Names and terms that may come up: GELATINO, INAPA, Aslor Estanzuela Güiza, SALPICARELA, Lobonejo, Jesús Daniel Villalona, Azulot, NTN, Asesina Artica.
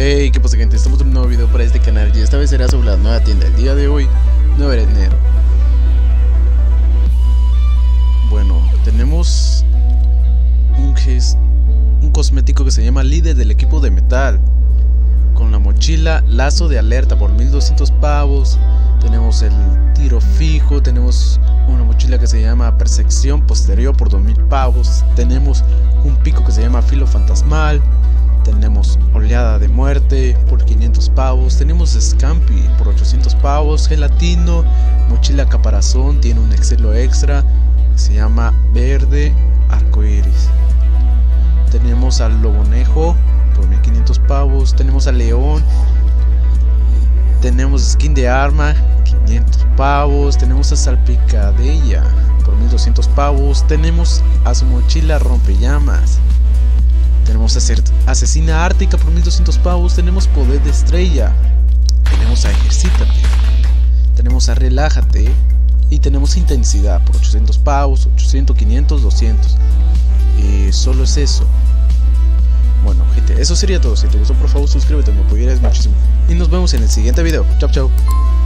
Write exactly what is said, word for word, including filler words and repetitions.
Hey, qué pasa, gente, estamos en un nuevo video para este canal y esta vez será sobre la nueva tienda. El día de hoy, nueve de enero. Bueno, tenemos un, un cosmético que se llama líder del equipo de metal, con la mochila lazo de alerta por mil doscientos pavos. Tenemos el tiro fijo, tenemos una mochila que se llama percepción posterior por dos mil pavos. Tenemos un pico que se llama filo fantasmal. Tenemos oleada de muerte por quinientos pavos. Tenemos Scampi por ochocientos pavos. Gelatino, mochila caparazón, tiene un estilo extra, se llama verde arcoiris. Tenemos al lobonejo por mil quinientos pavos. Tenemos al león. Tenemos skin de arma, quinientos pavos. Tenemos a salpicadella por mil doscientos pavos. Tenemos a su mochila rompellamas. Tenemos asesina ártica por mil doscientos pavos. Tenemos poder de estrella. Tenemos a ejercítate. Tenemos a relájate. Y tenemos intensidad por ochocientos pavos, ochocientos, quinientos, doscientos. Y solo es eso. Bueno, gente, eso sería todo. Si te gustó, por favor suscríbete, me apoyarás muchísimo. Y nos vemos en el siguiente video. Chau, chau.